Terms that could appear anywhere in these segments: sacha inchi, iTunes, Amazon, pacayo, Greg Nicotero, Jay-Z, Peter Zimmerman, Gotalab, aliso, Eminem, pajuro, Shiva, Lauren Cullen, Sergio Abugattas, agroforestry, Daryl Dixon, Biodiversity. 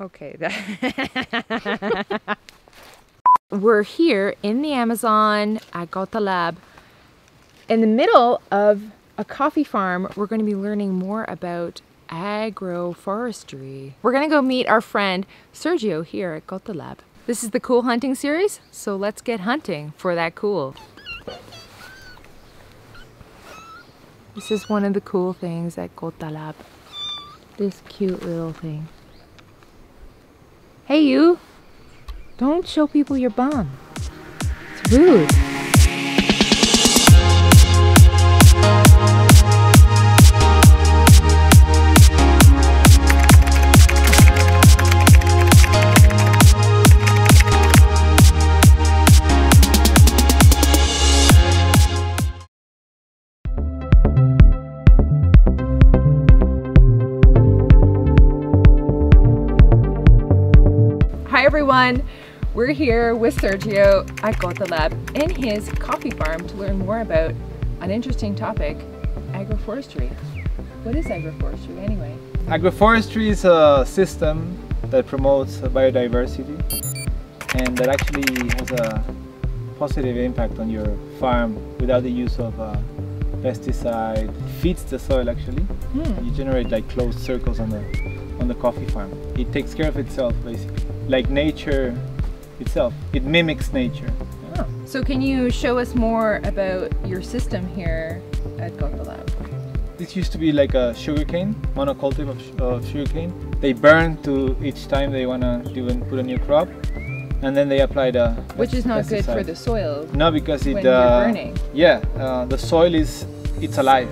Okay. We're here in the Amazon at Gotalab, in the middle of a coffee farm. We're going to be learning more about agroforestry. We're going to go meet our friend Sergio here at Gotalab. This is the Cool Hunting series, so let's get hunting for that cool. This is one of the cool things at Gotalab. This cute little thing. Hey you! Don't show people your bum. It's rude. Hi everyone, we're here with Sergio at Gotalab in his coffee farm to learn more about an interesting topic, agroforestry. What is agroforestry anyway? Agroforestry is a system that promotes biodiversity and that actually has a positive impact on your farm without the use of pesticide. Feeds the soil actually. You generate like closed circles on the coffee farm. It takes care of itself basically. Like nature itself. It mimics nature. Oh. So can you show us more about your system here at Gotalab? This used to be like a sugarcane, monocultive of sugarcane. They burn to each time they want to do and put a new crop, and then they apply the which is not pesticide. Good for the soil. No, because it burning. The soil it's alive,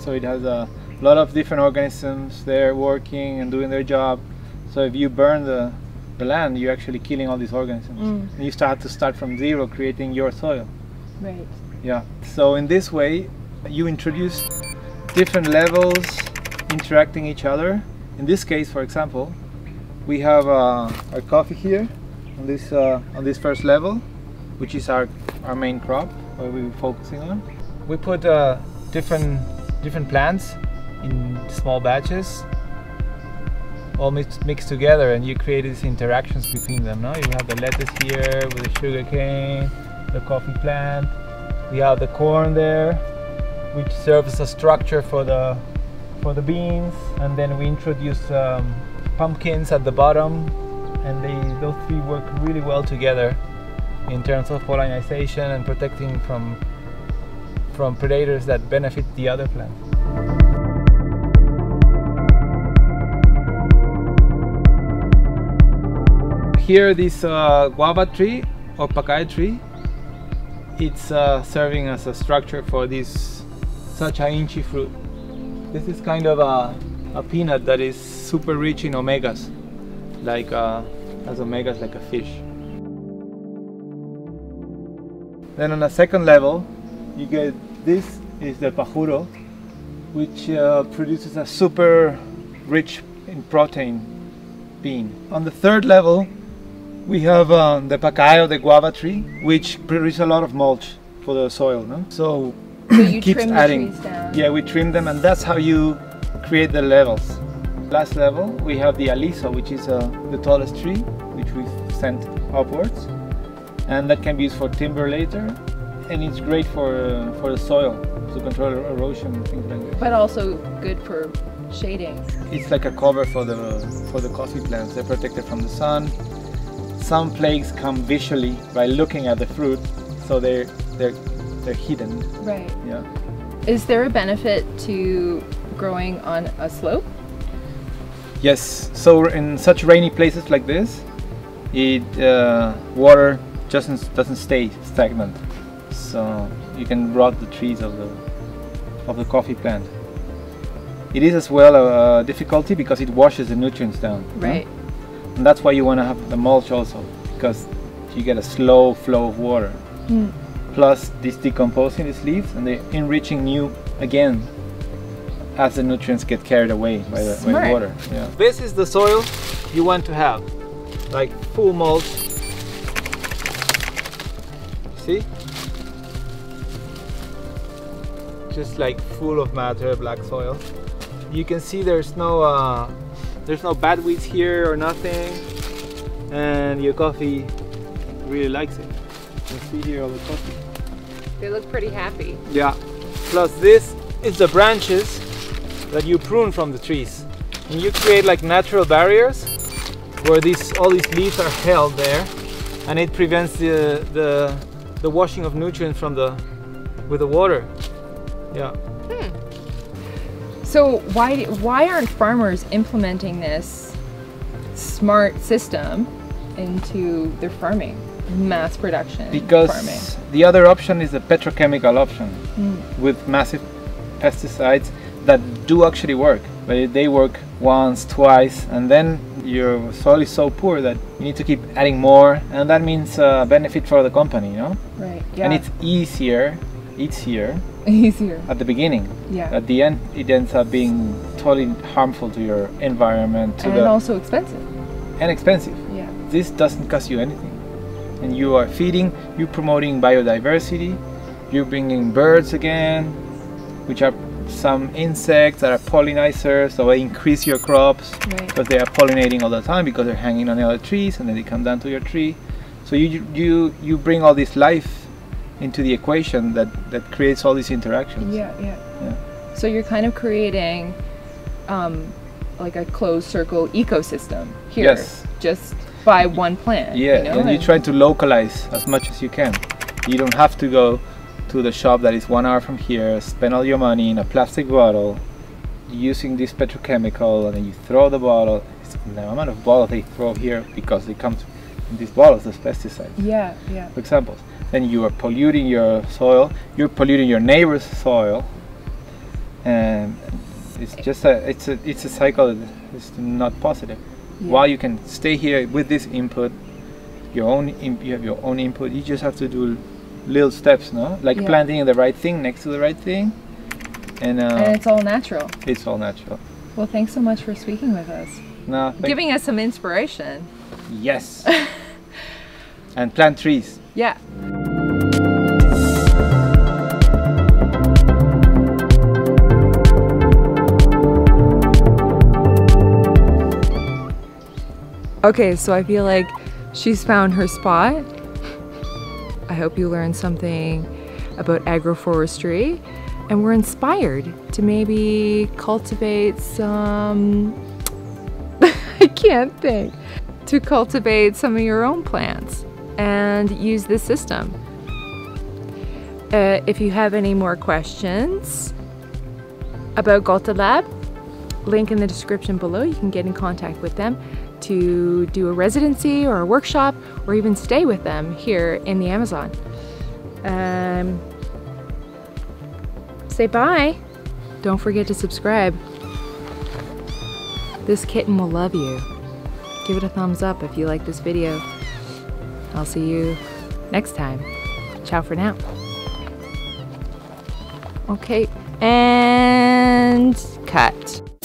so it has a lot of different organisms there working and doing their job. So if you burn the land, you're actually killing all these organisms. And you have to start from zero, creating your soil. Right. Yeah. So in this way, you introduce different levels interacting each other. In this case, for example, we have our coffee here on this first level, which is our main crop where we're focusing on. We put different plants in small batches, all mixed together, and you create these interactions between them. Now you have the lettuce here with the sugarcane, the coffee plant. We have the corn there, which serves as a structure for the beans. And then we introduce pumpkins at the bottom, and those three work really well together in terms of pollination and protecting from predators that benefit the other plants. Here, this guava tree or pacayo tree, it's serving as a structure for this sacha inchi fruit. This is kind of a peanut that is super rich in omegas, like has omegas like a fish. Then on the second level, you get this is the pajuro, which produces a super rich in protein bean. On the third level, we have the pacayo, the guava tree, which produces a lot of mulch for the soil. No? So you keeps trim adding. The trees down. Yeah, we trim them, and that's how you create the levels. Last level, we have the aliso, which is the tallest tree, which we've sent upwards, and that can be used for timber later, and it's great for the soil to control erosion and things like that. But also good for shading. It's like a cover for the coffee plants. They're protected from the sun. Some plagues come visually by looking at the fruit, so they're hidden. Right. Yeah. Is there a benefit to growing on a slope? Yes. So in such rainy places like this, water just doesn't stay stagnant, so you can rot the trees of the coffee plant. It is as well a difficulty because it washes the nutrients down. Right. And that's why you want to have the mulch also, because you get a slow flow of water. Plus this decomposing these leaves, and they're enriching you again as the nutrients get carried away by the water. Yeah. This is the soil you want to have, like full mulch. See? Just like full of matter, black soil. You can see there's no There's no bad weeds here or nothing, and your coffee really likes it. You see here all the coffee. They look pretty happy. Yeah. Plus this is the branches that you prune from the trees. And you create like natural barriers where all these leaves are held there, and it prevents the washing of nutrients from with the water. Yeah. So why aren't farmers implementing this smart system into their farming, mass production? Because the other option is the petrochemical option with massive pesticides that do actually work, but they work once, twice, and then your soil is so poor that you need to keep adding more, and that means benefit for the company, you know? Right. Yeah. And it's easier at the beginning. Yeah. At the end, it ends up being totally harmful to your environment. And also expensive. And expensive. Yeah. This doesn't cost you anything. And you are feeding, you're promoting biodiversity, you're bringing birds again, which are some insects that are pollinizers, so they increase your crops because they are pollinating all the time because they're hanging on the other trees and then they come down to your tree. So you bring all this life into the equation that creates all these interactions. Yeah. So you're kind of creating like a closed circle ecosystem here, just by one plant. Yeah, you know? And you try to localize as much as you can. You don't have to go to the shop that is 1 hour from here, spend all your money in a plastic bottle, using this petrochemical, and then you throw the bottle. It's the amount of bottles they throw here because they come in these bottles, those pesticides. Yeah. For example. Then you are polluting your soil, you're polluting your neighbor's soil, and it's just a cycle that's not positive. Yeah. While you can stay here with this input, you have your own input, you just have to do little steps, no? Like planting the right thing next to the right thing. And it's all natural. It's all natural. Well, thanks so much for speaking with us. No, giving us some inspiration. Yes. And plant trees. Yeah. Okay, so I feel like she's found her spot. I hope you learned something about agroforestry and were inspired to maybe cultivate some, I can't think, to cultivate some of your own plants and use this system. If you have any more questions about Gotalab, link in the description below. You can get in contact with them to do a residency or a workshop, or even stay with them here in the Amazon. Say bye. Don't forget to subscribe. This kitten will love you. Give it a thumbs up if you like this video. I'll see you next time. Ciao for now. Okay, and cut.